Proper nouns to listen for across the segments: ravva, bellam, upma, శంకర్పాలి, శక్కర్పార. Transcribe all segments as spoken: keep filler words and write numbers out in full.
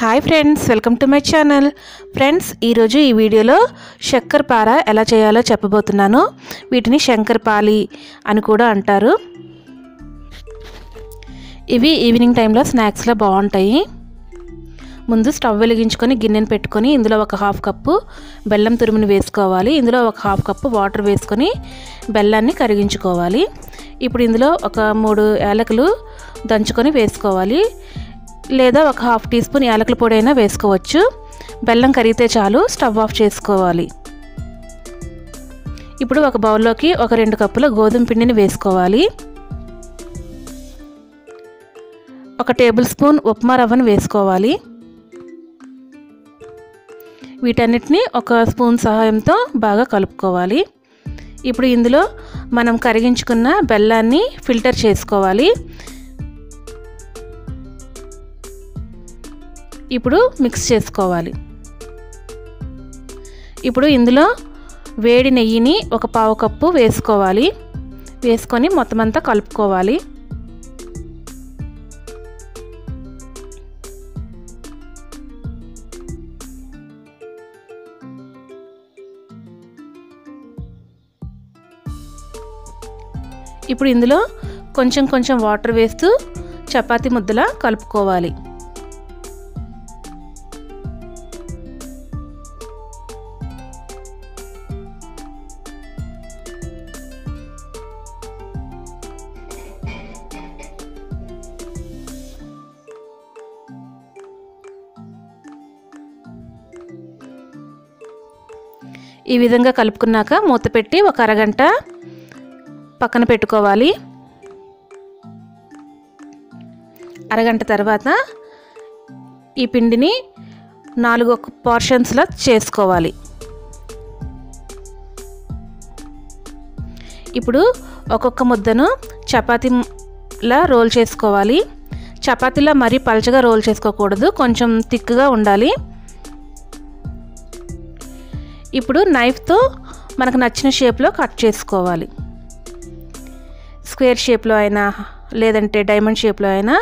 Hi friends, welcome to my channel. Friends, ఈరోజు ఈ వీడియోలో శక్కర్పార ఎలా చేయాలో చెప్పబోతున్నాను. వీటిని శంకర్పాలి అని కూడా అంటారు. ఇవి ఈవినింగ్ టైంలో స్నాక్స్లో బాగుంటాయి. ముందు స్టవ్ వెలిగించుకొని గిన్నెను పెట్టుకొని ఇందులో ఒక హాఫ్ కప్పు బెల్లం తురుముని వేసుకోవాలి. ఇందులో ఒక హాఫ్ కప్పు వాటర్ వేసుకొని బెల్లాన్ని కరిగించుకోవాలి. ఇప్పుడు ఇందులో ఒక మూడు యాలకులు దంచుకొని వేసుకోవాలి, లేదా ఒక హాఫ్ టీ స్పూన్ యాలకుల పొడి అయినా వేసుకోవచ్చు. బెల్లం కరిగితే చాలు, స్టవ్ ఆఫ్ చేసుకోవాలి. ఇప్పుడు ఒక బౌల్లోకి ఒక రెండు కప్పుల గోధుమ పిండిని వేసుకోవాలి. ఒక టేబుల్ స్పూన్ ఉప్మా రవ్వను వేసుకోవాలి. వీటన్నిటిని ఒక స్పూన్ సహాయంతో బాగా కలుపుకోవాలి. ఇప్పుడు ఇందులో మనం కరిగించుకున్న బెల్లాన్ని ఫిల్టర్ చేసుకోవాలి. ఇప్పుడు మిక్స్ చేసుకోవాలి. ఇప్పుడు ఇందులో వేడి నెయ్యిని ఒక పావు కప్పు వేసుకోవాలి. వేసుకొని మొత్తం అంతా కలుపుకోవాలి. ఇప్పుడు ఇందులో కొంచెం కొంచెం వాటర్ వేస్తూ చపాతీ ముద్దలా కలుపుకోవాలి. ఈ విధంగా కలుపుకున్నాక మూత పెట్టి ఒక అరగంట పక్కన పెట్టుకోవాలి. అరగంట తర్వాత ఈ పిండిని నాలుగు పోర్షన్స్లా చేసుకోవాలి. ఇప్పుడు ఒక్కొక్క ముద్దను చపాతీలా రోల్ చేసుకోవాలి. చపాతీలా మరీ పలచగా రోల్ చేసుకోకూడదు, కొంచెం థిక్గా ఉండాలి. ఇప్పుడు నైఫ్తో మనకు నచ్చిన షేప్లో కట్ చేసుకోవాలి. స్క్వేర్ షేప్లో అయినా లేదంటే డైమండ్ షేప్లో అయినా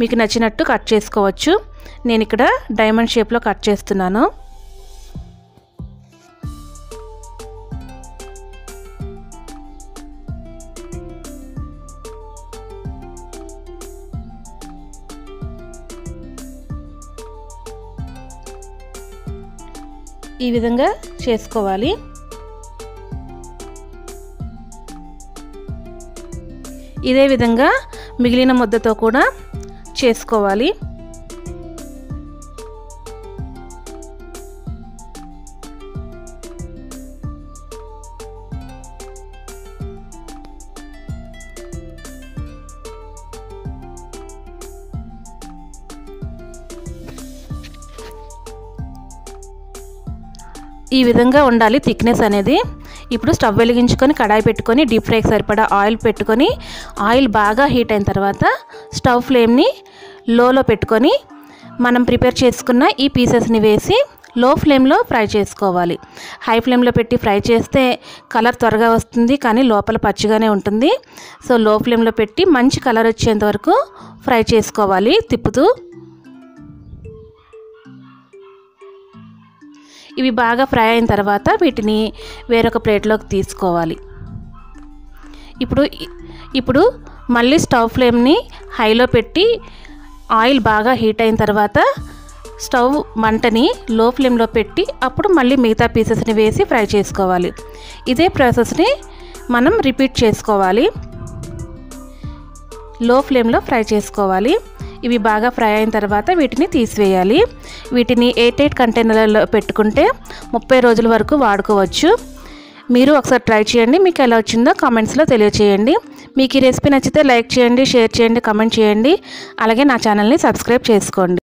మీకు నచ్చినట్టు కట్ చేసుకోవచ్చు. నేను ఇక్కడ డైమండ్ షేప్లో కట్ చేస్తున్నాను. ఈ విధంగా చేసుకోవాలి. ఇదే విధంగా మిగిలిన ముద్దతో కూడా చేసుకోవాలి. ఈ విధంగా ఉండాలి థిక్నెస్ అనేది. ఇప్పుడు స్టవ్ వెలిగించుకొని కడాయి పెట్టుకొని డీప్ ఫ్రైకి సరిపడా ఆయిల్ పెట్టుకొని, ఆయిల్ బాగా హీట్ అయిన తర్వాత స్టవ్ ఫ్లేమ్ని లోలో పెట్టుకొని మనం ప్రిపేర్ చేసుకున్న ఈ పీసెస్ని వేసి లో ఫ్లేమ్లో ఫ్రై చేసుకోవాలి. హై ఫ్లేమ్లో పెట్టి ఫ్రై చేస్తే కలర్ త్వరగా వస్తుంది, కానీ లోపల పచ్చిగానే ఉంటుంది. సో లో ఫ్లేమ్లో పెట్టి మంచి కలర్ వచ్చేంత వరకు ఫ్రై చేసుకోవాలి తిప్పుతూ. ఇవి బాగా ఫ్రై అయిన తర్వాత వీటిని వేరొక ప్లేట్లోకి తీసుకోవాలి. ఇప్పుడు ఇప్పుడు మళ్ళీ స్టవ్ ఫ్లేమ్ని హైలో పెట్టి ఆయిల్ బాగా హీట్ అయిన తర్వాత స్టవ్ మంటని లో ఫ్లేమ్లో పెట్టి అప్పుడు మళ్ళీ మిగతా పీసెస్ని వేసి ఫ్రై చేసుకోవాలి. ఇదే ప్రాసెస్ని మనం రిపీట్ చేసుకోవాలి. లో ఫ్లేమ్లో ఫ్రై చేసుకోవాలి. ఇవి బాగా ఫ్రై అయిన తర్వాత వీటిని తీసివేయాలి. వీటిని ఎయిట్ ఎయిట్ కంటైనర్లలో పెట్టుకుంటే ముప్పై రోజుల వరకు వాడుకోవచ్చు. మీరు ఒకసారి ట్రై చేయండి. మీకు ఎలా వచ్చిందో కామెంట్స్లో తెలియచేయండి. మీకు ఈ రెసిపీ నచ్చితే లైక్ చేయండి, షేర్ చేయండి, కామెంట్ చేయండి. అలాగే నా ఛానల్ని సబ్స్క్రైబ్ చేసుకోండి.